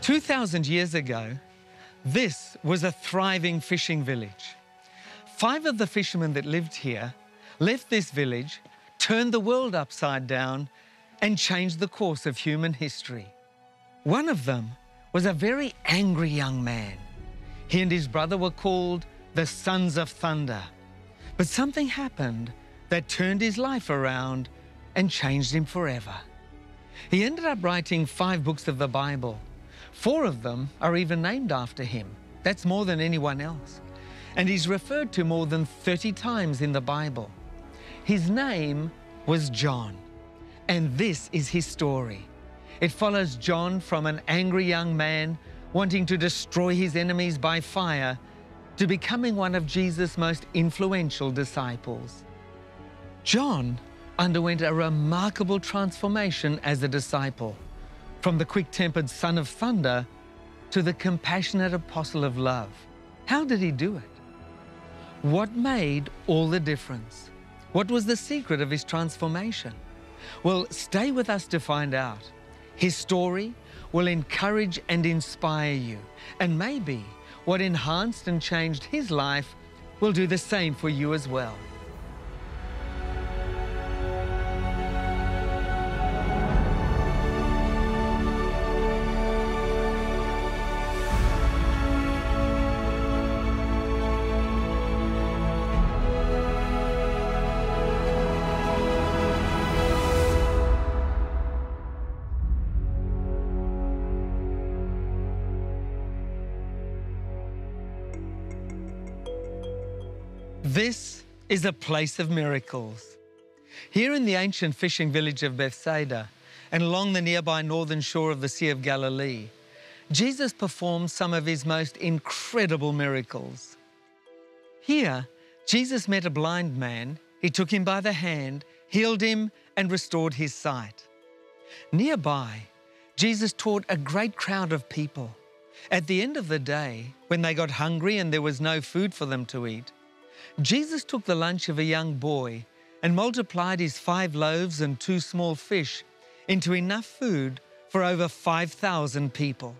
2,000 years ago, this was a thriving fishing village. 5 of the fishermen that lived here left this village, turned the world upside down, and changed the course of human history. One of them was a very angry young man. He and his brother were called the Sons of Thunder. But something happened that turned his life around and changed him forever. He ended up writing 5 books of the Bible. 4 of them are even named after him. That's more than anyone else. And he's referred to more than 30 times in the Bible. His name was John. And this is his story. It follows John from an angry young man wanting to destroy his enemies by fire to becoming one of Jesus' most influential disciples. John underwent a remarkable transformation as a disciple, from the quick-tempered son of thunder to the compassionate apostle of love. How did he do it? What made all the difference? What was the secret of his transformation? Well, stay with us to find out. His story will encourage and inspire you, and maybe what enhanced and changed his life will do the same for you as well. This is a place of miracles. Here in the ancient fishing village of Bethsaida and along the nearby northern shore of the Sea of Galilee, Jesus performed some of his most incredible miracles. Here, Jesus met a blind man. He took him by the hand, healed him, and restored his sight. Nearby, Jesus taught a great crowd of people. At the end of the day, when they got hungry and there was no food for them to eat, Jesus took the lunch of a young boy and multiplied his 5 loaves and 2 small fish into enough food for over 5,000 people.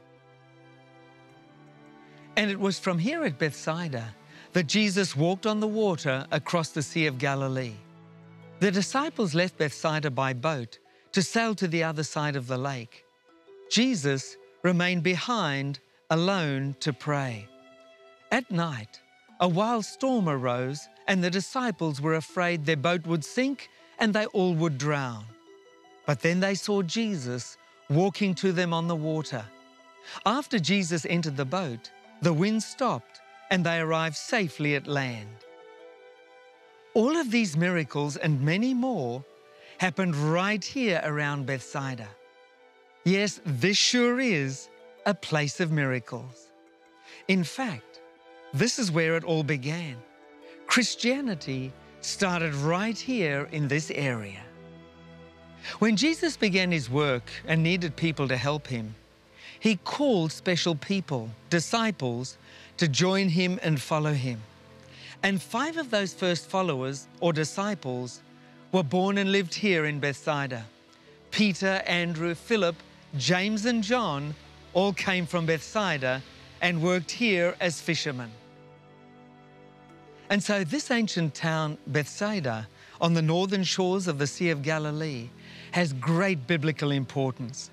And it was from here at Bethsaida that Jesus walked on the water across the Sea of Galilee. The disciples left Bethsaida by boat to sail to the other side of the lake. Jesus remained behind alone to pray. At night, a wild storm arose, and the disciples were afraid their boat would sink and they all would drown. But then they saw Jesus walking to them on the water. After Jesus entered the boat, the wind stopped and they arrived safely at land. All of these miracles and many more happened right here around Bethsaida. Yes, this sure is a place of miracles. In fact, this is where it all began. Christianity started right here in this area. When Jesus began his work and needed people to help him, he called special people, disciples, to join him and follow him. And 5 of those first followers, or disciples, were born and lived here in Bethsaida. Peter, Andrew, Philip, James and John all came from Bethsaida and worked here as fishermen. And so this ancient town, Bethsaida, on the northern shores of the Sea of Galilee, has great biblical importance.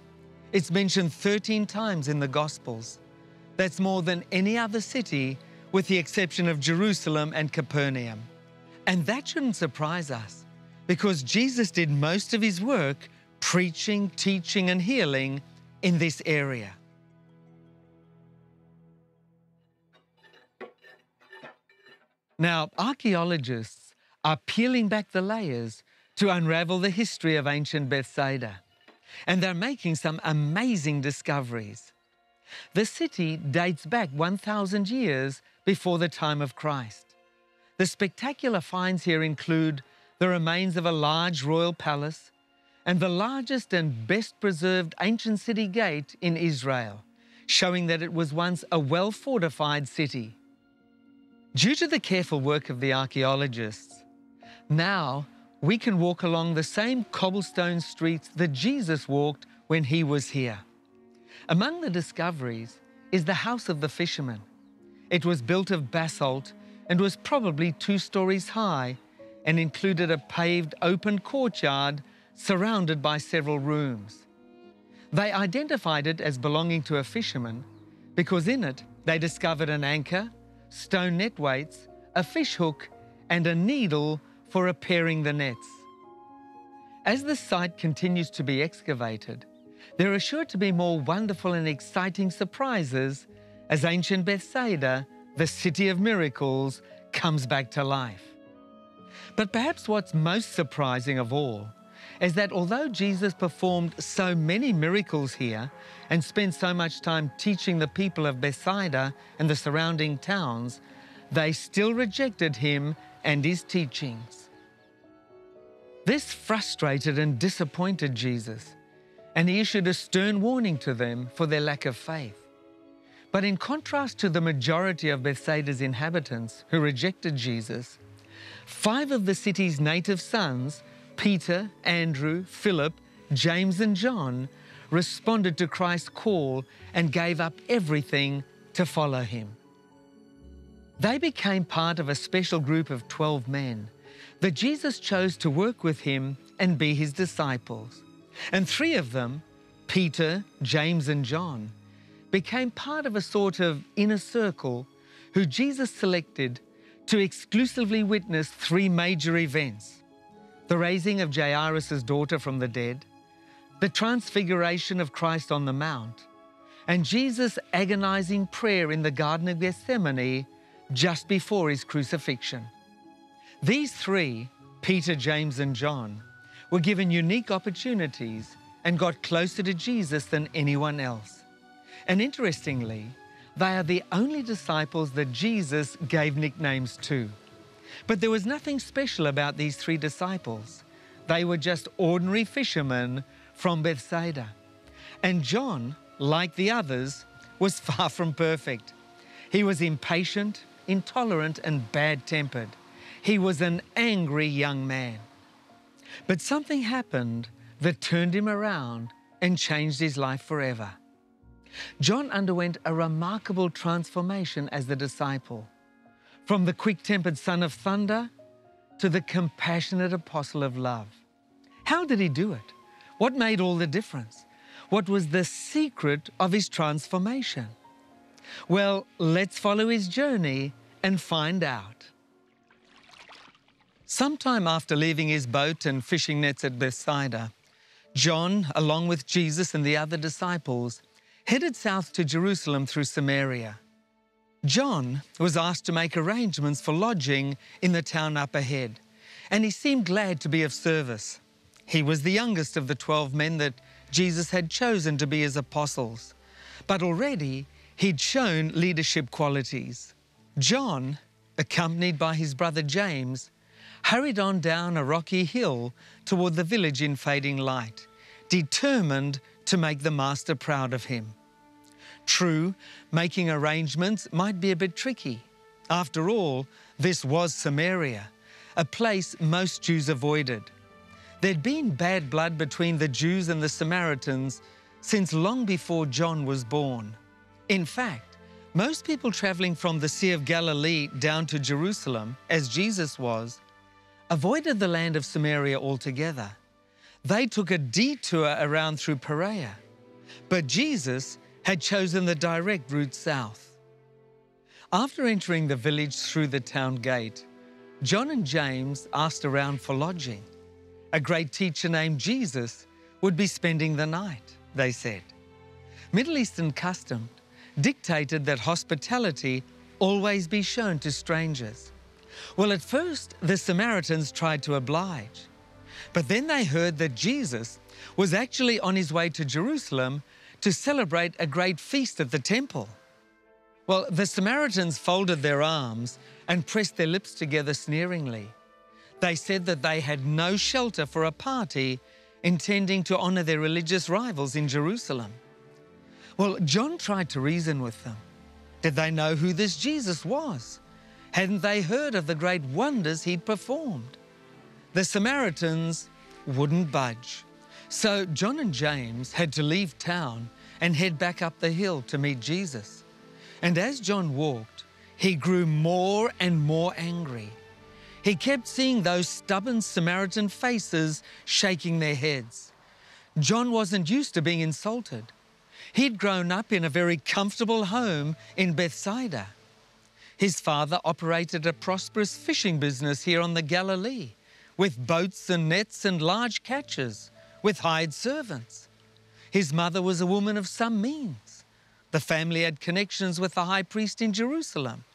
It's mentioned 13 times in the Gospels. That's more than any other city, with the exception of Jerusalem and Capernaum. And that shouldn't surprise us, because Jesus did most of his work preaching, teaching, and healing in this area. Now, archaeologists are peeling back the layers to unravel the history of ancient Bethsaida, and they're making some amazing discoveries. The city dates back 1,000 years before the time of Christ. The spectacular finds here include the remains of a large royal palace and the largest and best preserved ancient city gate in Israel, showing that it was once a well-fortified city. Due to the careful work of the archaeologists, now we can walk along the same cobblestone streets that Jesus walked when he was here. Among the discoveries is the house of the fisherman. It was built of basalt and was probably 2 stories high and included a paved open courtyard surrounded by several rooms. They identified it as belonging to a fisherman because in it they discovered an anchor, stone net weights, a fish hook, and a needle for repairing the nets. As the site continues to be excavated, there are sure to be more wonderful and exciting surprises as ancient Bethsaida, the city of miracles, comes back to life. But perhaps what's most surprising of all is that although Jesus performed so many miracles here and spent so much time teaching the people of Bethsaida and the surrounding towns, they still rejected him and his teachings. This frustrated and disappointed Jesus, and he issued a stern warning to them for their lack of faith. But in contrast to the majority of Bethsaida's inhabitants who rejected Jesus, 5 of the city's native sons, Peter, Andrew, Philip, James and John, responded to Christ's call and gave up everything to follow him. They became part of a special group of 12 men that Jesus chose to work with him and be his disciples. And 3 of them, Peter, James and John, became part of a sort of inner circle who Jesus selected to exclusively witness 3 major events: the raising of Jairus' daughter from the dead, the transfiguration of Christ on the Mount, and Jesus' agonizing prayer in the Garden of Gethsemane just before his crucifixion. These 3, Peter, James and John, were given unique opportunities and got closer to Jesus than anyone else. And interestingly, they are the only disciples that Jesus gave nicknames to. But there was nothing special about these 3 disciples. They were just ordinary fishermen from Bethsaida. And John, like the others, was far from perfect. He was impatient, intolerant, and bad-tempered. He was an angry young man. But something happened that turned him around and changed his life forever. John underwent a remarkable transformation as the disciple, from the quick-tempered son of thunder to the compassionate apostle of love. How did he do it? What made all the difference? What was the secret of his transformation? Well, let's follow his journey and find out. Sometime after leaving his boat and fishing nets at Bethsaida, John, along with Jesus and the other disciples, headed south to Jerusalem through Samaria. John was asked to make arrangements for lodging in the town up ahead, and he seemed glad to be of service. He was the youngest of the 12 men that Jesus had chosen to be his apostles, but already he'd shown leadership qualities. John, accompanied by his brother James, hurried on down a rocky hill toward the village in fading light, determined to make the master proud of him. True, making arrangements might be a bit tricky. After all, this was Samaria, a place most Jews avoided. There'd been bad blood between the Jews and the Samaritans since long before John was born. In fact, most people traveling from the Sea of Galilee down to Jerusalem, as Jesus was, avoided the land of Samaria altogether. They took a detour around through Perea, but Jesus had chosen the direct route south. After entering the village through the town gate, John and James asked around for lodging. A great teacher named Jesus would be spending the night, they said. Middle Eastern custom dictated that hospitality always be shown to strangers. Well, at first, the Samaritans tried to oblige, but then they heard that Jesus was actually on his way to Jerusalem to celebrate a great feast at the temple. Well, the Samaritans folded their arms and pressed their lips together sneeringly. They said that they had no shelter for a party intending to honor their religious rivals in Jerusalem. Well, John tried to reason with them. Did they know who this Jesus was? Hadn't they heard of the great wonders he'd performed? The Samaritans wouldn't budge. So John and James had to leave town and head back up the hill to meet Jesus. And as John walked, he grew more and more angry. He kept seeing those stubborn Samaritan faces shaking their heads. John wasn't used to being insulted. He'd grown up in a very comfortable home in Bethsaida. His father operated a prosperous fishing business here on the Galilee, with boats and nets and large catches, with hired servants. His mother was a woman of some means. The family had connections with the high priest in Jerusalem.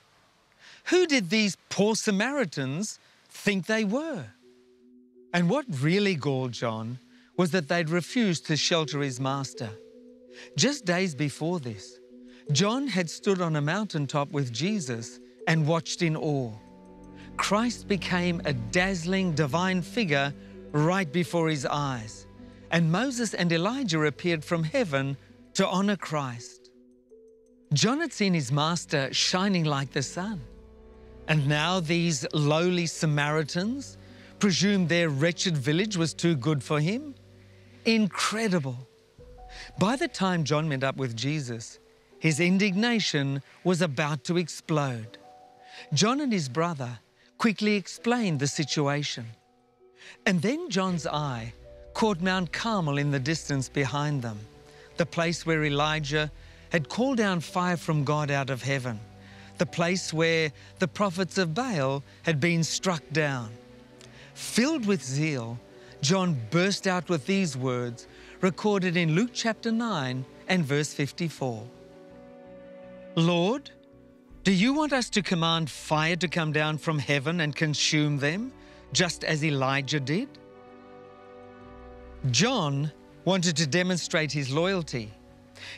Who did these poor Samaritans think they were? And what really galled John was that they'd refused to shelter his master. Just days before this, John had stood on a mountaintop with Jesus and watched in awe. Christ became a dazzling divine figure right before his eyes, and Moses and Elijah appeared from heaven to honor Christ. John had seen his master shining like the sun, and now these lowly Samaritans presumed their wretched village was too good for him? Incredible. By the time John met up with Jesus, his indignation was about to explode. John and his brother quickly explained the situation. And then John's eye caught Mount Carmel in the distance behind them, the place where Elijah had called down fire from God out of heaven, the place where the prophets of Baal had been struck down. Filled with zeal, John burst out with these words, recorded in Luke chapter 9 and verse 54. "Lord, do you want us to command fire to come down from heaven and consume them, just as Elijah did?" John wanted to demonstrate his loyalty.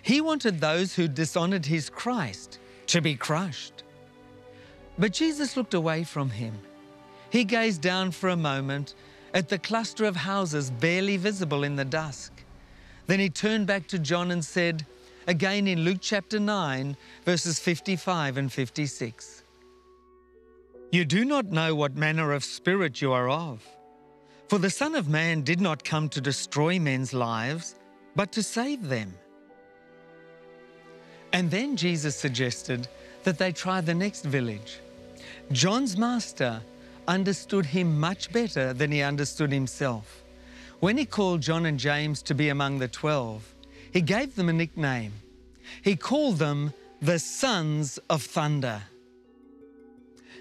He wanted those who dishonored his Christ to be crushed. But Jesus looked away from him. He gazed down for a moment at the cluster of houses barely visible in the dusk. Then he turned back to John and said, again in Luke chapter 9, verses 55 and 56. "You do not know what manner of spirit you are of, for the Son of Man did not come to destroy men's lives, but to save them." And then Jesus suggested that they try the next village. John's master understood him much better than he understood himself. When he called John and James to be among the 12, he gave them a nickname. He called them the Sons of Thunder.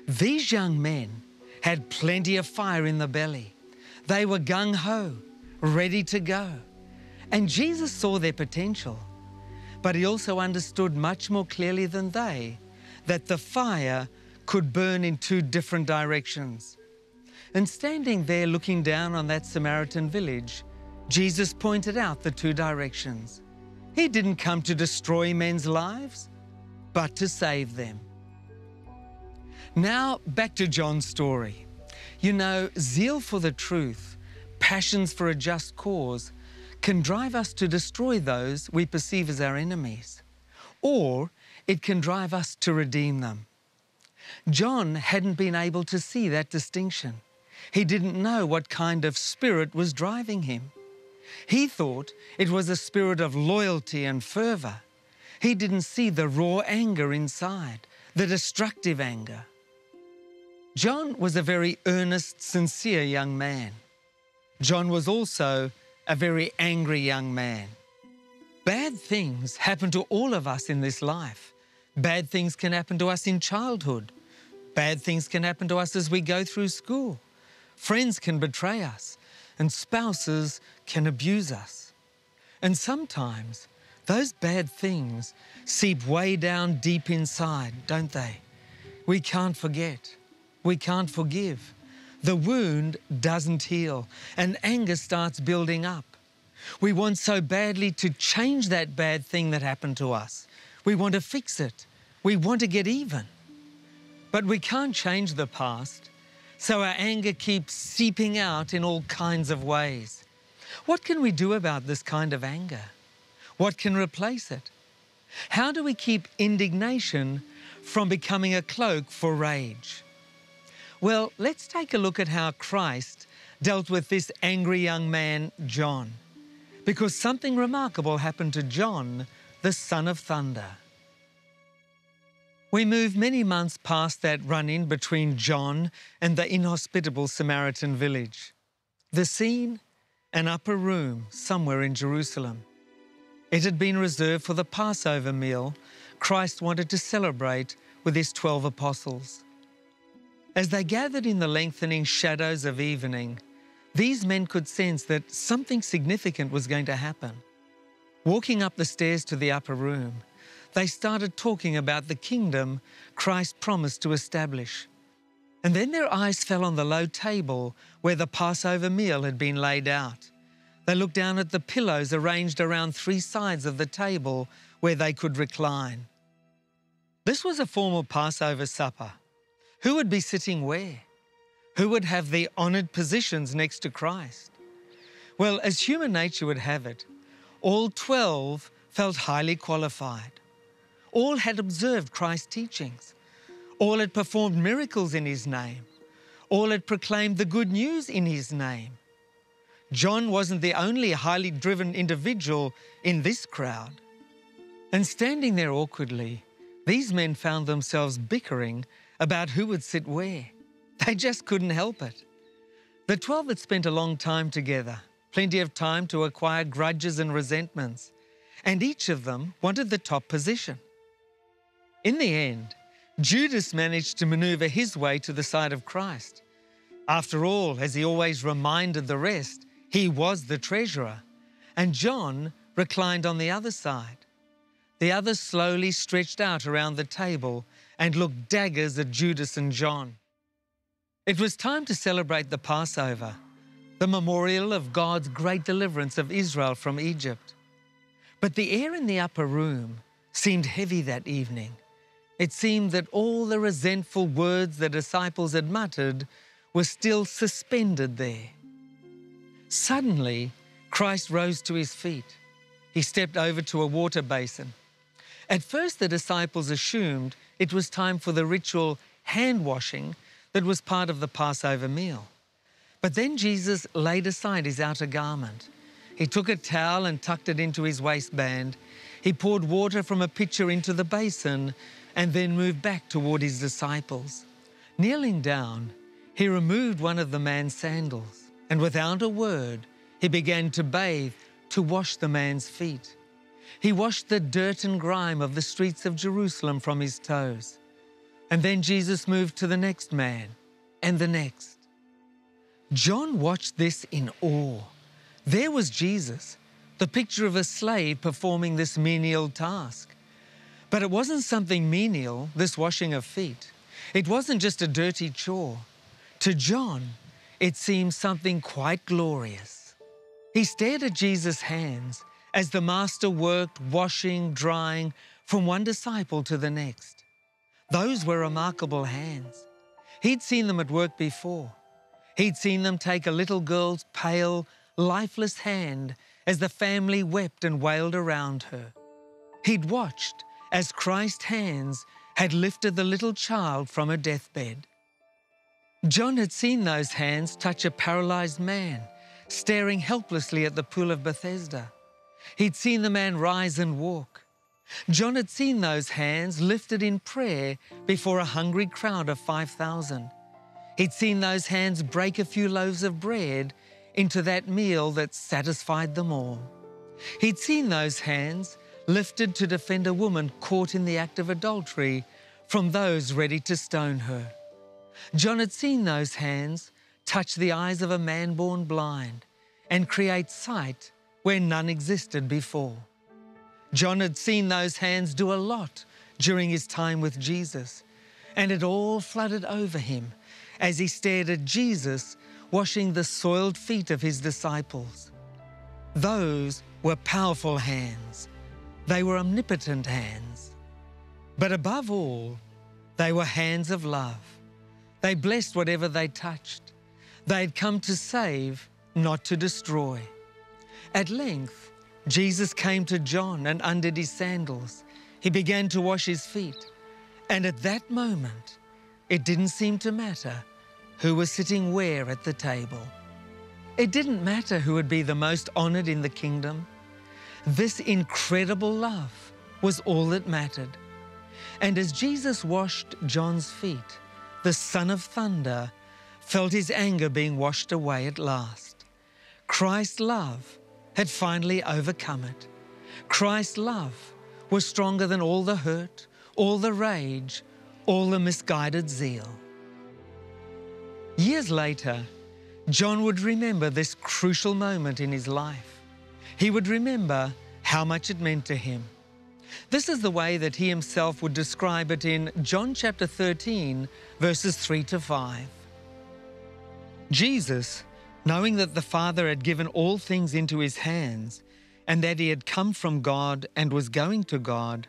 These young men had plenty of fire in the belly. They were gung-ho, ready to go. And Jesus saw their potential, but he also understood much more clearly than they that the fire could burn in two different directions. And standing there looking down on that Samaritan village, Jesus pointed out the two directions. He didn't come to destroy men's lives, but to save them. Now, back to John's story. You know, zeal for the truth, passions for a just cause, can drive us to destroy those we perceive as our enemies, or it can drive us to redeem them. John hadn't been able to see that distinction. He didn't know what kind of spirit was driving him. He thought it was a spirit of loyalty and fervor. He didn't see the raw anger inside, the destructive anger. John was a very earnest, sincere young man. John was also a very angry young man. Bad things happen to all of us in this life. Bad things can happen to us in childhood. Bad things can happen to us as we go through school. Friends can betray us, and spouses can abuse us. And sometimes those bad things seep way down deep inside, don't they? We can't forget. We can't forgive. The wound doesn't heal, and anger starts building up. We want so badly to change that bad thing that happened to us. We want to fix it. We want to get even. But we can't change the past, so our anger keeps seeping out in all kinds of ways. What can we do about this kind of anger? What can replace it? How do we keep indignation from becoming a cloak for rage? Well, let's take a look at how Christ dealt with this angry young man, John. because something remarkable happened to John, the son of thunder. We move many months past that run-in between John and the inhospitable Samaritan village. The scene? An upper room somewhere in Jerusalem. It had been reserved for the Passover meal Christ wanted to celebrate with his 12 apostles. As they gathered in the lengthening shadows of evening, these men could sense that something significant was going to happen. Walking up the stairs to the upper room, they started talking about the kingdom Christ promised to establish. And then their eyes fell on the low table where the Passover meal had been laid out. They looked down at the pillows arranged around three sides of the table where they could recline. This was a formal Passover supper. Who would be sitting where? Who would have the honoured positions next to Christ? Well, as human nature would have it, all 12 felt highly qualified. All had observed Christ's teachings. All had performed miracles in his name. All had proclaimed the good news in his name. John wasn't the only highly driven individual in this crowd. And standing there awkwardly, these men found themselves bickering about who would sit where. They just couldn't help it. The 12 had spent a long time together, plenty of time to acquire grudges and resentments, and each of them wanted the top position. In the end, Judas managed to maneuver his way to the side of Christ. After all, as he always reminded the rest, he was the treasurer, and John reclined on the other side. The others slowly stretched out around the table and looked daggers at Judas and John. It was time to celebrate the Passover, the memorial of God's great deliverance of Israel from Egypt. But the air in the upper room seemed heavy that evening. It seemed that all the resentful words the disciples had muttered were still suspended there. Suddenly, Christ rose to his feet. He stepped over to a water basin. At first, the disciples assumed it was time for the ritual hand-washing that was part of the Passover meal. But then Jesus laid aside his outer garment. He took a towel and tucked it into his waistband. He poured water from a pitcher into the basin and then moved back toward his disciples. Kneeling down, he removed one of the man's sandals, and without a word, he began to bathe, to wash the man's feet. He washed the dirt and grime of the streets of Jerusalem from his toes. And then Jesus moved to the next man, and the next. John watched this in awe. There was Jesus, the picture of a slave performing this menial task. But it wasn't something menial, this washing of feet. It wasn't just a dirty chore. To John, it seemed something quite glorious. He stared at Jesus' hands as the Master worked washing, drying from one disciple to the next. Those were remarkable hands. He'd seen them at work before. He'd seen them take a little girl's pale, lifeless hand as the family wept and wailed around her. He'd watched as Christ's hands had lifted the little child from her deathbed. John had seen those hands touch a paralysed man, staring helplessly at the pool of Bethesda. He'd seen the man rise and walk. John had seen those hands lifted in prayer before a hungry crowd of 5,000. He'd seen those hands break a few loaves of bread into that meal that satisfied them all. He'd seen those hands lifted to defend a woman caught in the act of adultery from those ready to stone her. John had seen those hands touch the eyes of a man born blind and create sight where none existed before. John had seen those hands do a lot during his time with Jesus, and it all flooded over him as he stared at Jesus washing the soiled feet of his disciples. Those were powerful hands. They were omnipotent hands. But above all, they were hands of love. They blessed whatever they touched. They had come to save, not to destroy. At length, Jesus came to John and undid his sandals. He began to wash his feet. And at that moment, it didn't seem to matter who was sitting where at the table. It didn't matter who would be the most honored in the kingdom. This incredible love was all that mattered. And as Jesus washed John's feet, the Son of Thunder felt his anger being washed away at last. Christ's love had finally overcome it. Christ's love was stronger than all the hurt, all the rage, all the misguided zeal. Years later, John would remember this crucial moment in his life. He would remember how much it meant to him. This is the way that he himself would describe it in John chapter 13, verses 3 to 5. Jesus, knowing that the Father had given all things into his hands, and that he had come from God and was going to God,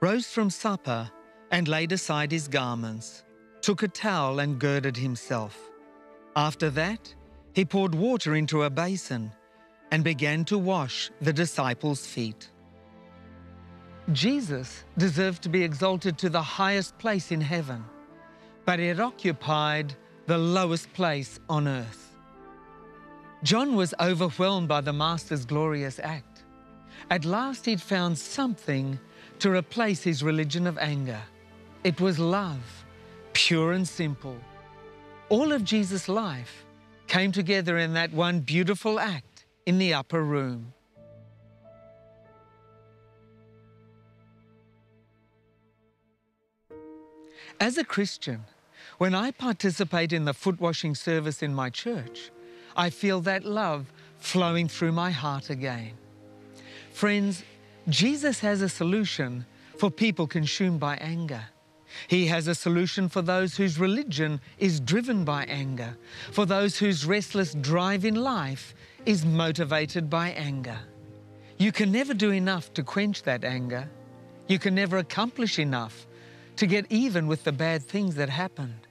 rose from supper and laid aside his garments, took a towel and girded himself. After that, he poured water into a basin and began to wash the disciples' feet. Jesus deserved to be exalted to the highest place in heaven, but he had occupied the lowest place on earth. John was overwhelmed by the Master's glorious act. At last he'd found something to replace his religion of anger. It was love, pure and simple. All of Jesus' life came together in that one beautiful act in the upper room. As a Christian, when I participate in the foot washing service in my church, I feel that love flowing through my heart again. Friends, Jesus has a solution for people consumed by anger. He has a solution for those whose religion is driven by anger, for those whose restless drive in life is motivated by anger. You can never do enough to quench that anger. You can never accomplish enough to get even with the bad things that happened.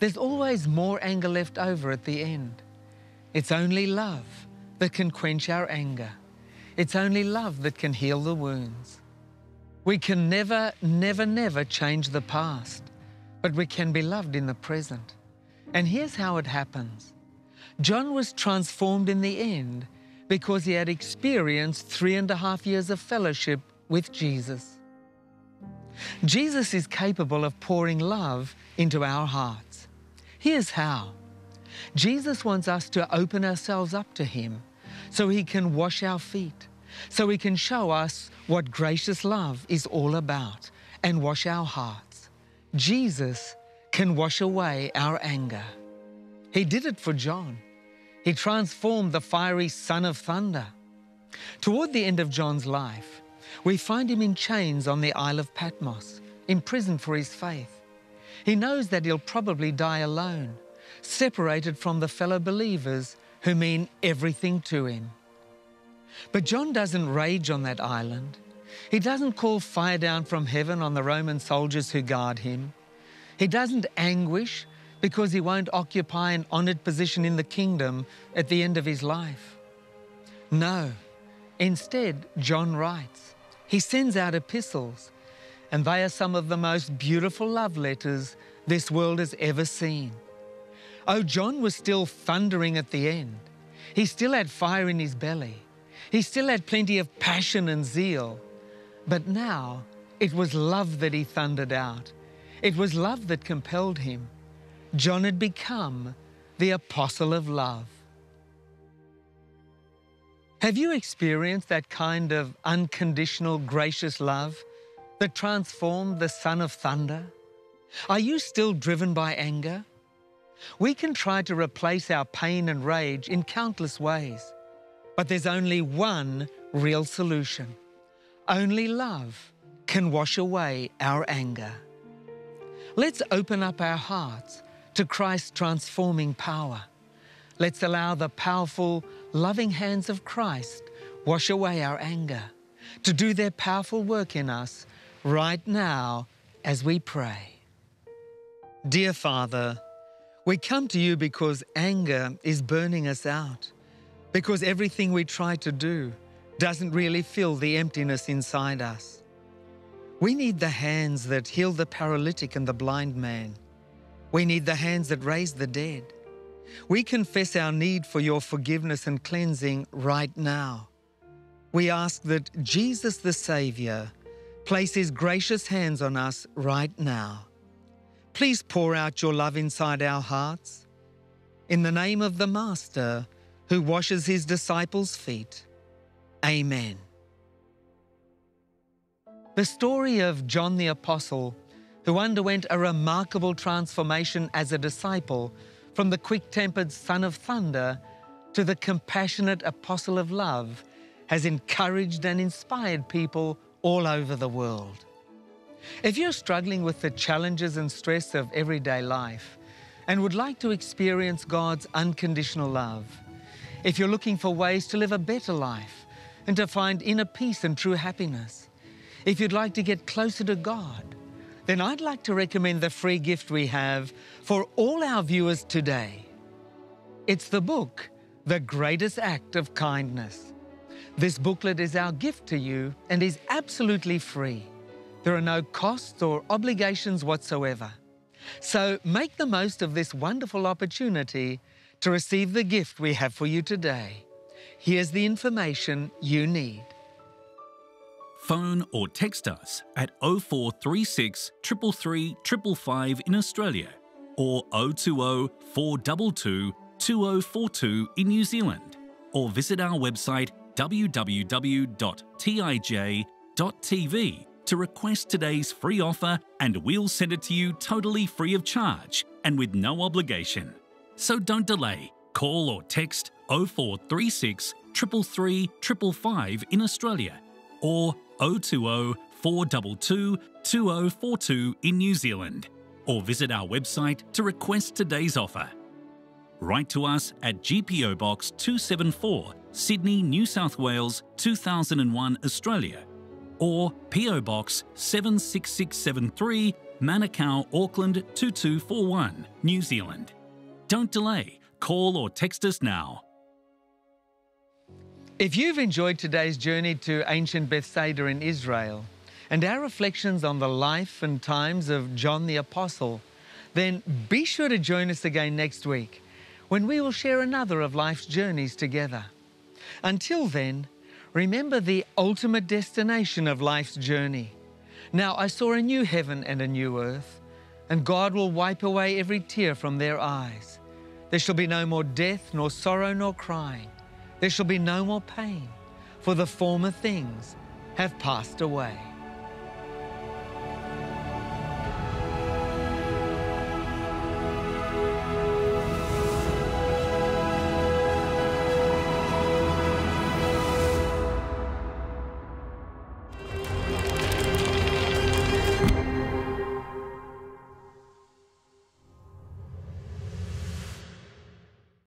There's always more anger left over at the end. It's only love that can quench our anger. It's only love that can heal the wounds. We can never, never, never change the past, but we can be loved in the present. And here's how it happens. John was transformed in the end because he had experienced 3.5 years of fellowship with Jesus. Jesus is capable of pouring love into our hearts. Here's how. Jesus wants us to open ourselves up to him so he can wash our feet, so he can show us what gracious love is all about and wash our hearts. Jesus can wash away our anger. He did it for John. He transformed the fiery Son of Thunder. Toward the end of John's life, we find him in chains on the Isle of Patmos, imprisoned for his faith. He knows that he'll probably die alone, separated from the fellow believers who mean everything to him. But John doesn't rage on that island. He doesn't call fire down from heaven on the Roman soldiers who guard him. He doesn't anguish because he won't occupy an honored position in the kingdom at the end of his life. No, instead, John writes. He sends out epistles, and they are some of the most beautiful love letters this world has ever seen. Oh, John was still thundering at the end. He still had fire in his belly. He still had plenty of passion and zeal, but now it was love that he thundered out. It was love that compelled him. John had become the apostle of love. Have you experienced that kind of unconditional, gracious love that transformed the Son of Thunder? Are you still driven by anger? We can try to replace our pain and rage in countless ways. But there's only one real solution. Only love can wash away our anger. Let's open up our hearts to Christ's transforming power. Let's allow the powerful, loving hands of Christ wash away our anger, to do their powerful work in us right now as we pray. Dear Father, we come to you because anger is burning us out, because everything we try to do doesn't really fill the emptiness inside us. We need the hands that heal the paralytic and the blind man. We need the hands that raise the dead. We confess our need for your forgiveness and cleansing right now. We ask that Jesus the Savior place his gracious hands on us right now. Please pour out your love inside our hearts. In the name of the Master who washes his disciples' feet. Amen. The story of John the Apostle, who underwent a remarkable transformation as a disciple from the quick-tempered son of thunder to the compassionate apostle of love, has encouraged and inspired people all over the world. If you're struggling with the challenges and stress of everyday life and would like to experience God's unconditional love, if you're looking for ways to live a better life and to find inner peace and true happiness, if you'd like to get closer to God, then I'd like to recommend the free gift we have for all our viewers today. It's the book, The Greatest Act of Kindness. This booklet is our gift to you and is absolutely free. There are no costs or obligations whatsoever. So make the most of this wonderful opportunity to receive the gift we have for you today. Here's the information you need. Phone or text us at 0436 333 555 in Australia or 020 422 2042 in New Zealand, or visit our website www.tij.tv to request today's free offer and we'll send it to you totally free of charge and with no obligation. So don't delay. Call or text 0436 333 555 in Australia or 020 422 2042 in New Zealand, or visit our website to request today's offer. Write to us at GPO Box 274, Sydney, New South Wales, 2001, Australia, or PO Box 76673, Manukau, Auckland, 2241, New Zealand. Don't delay. Call or text us now. If you've enjoyed today's journey to ancient Bethsaida in Israel and our reflections on the life and times of John the Apostle, then be sure to join us again next week when we will share another of life's journeys together. Until then, remember the ultimate destination of life's journey. Now I saw a new heaven and a new earth, and God will wipe away every tear from their eyes. There shall be no more death, nor sorrow, nor crying. There shall be no more pain, for the former things have passed away.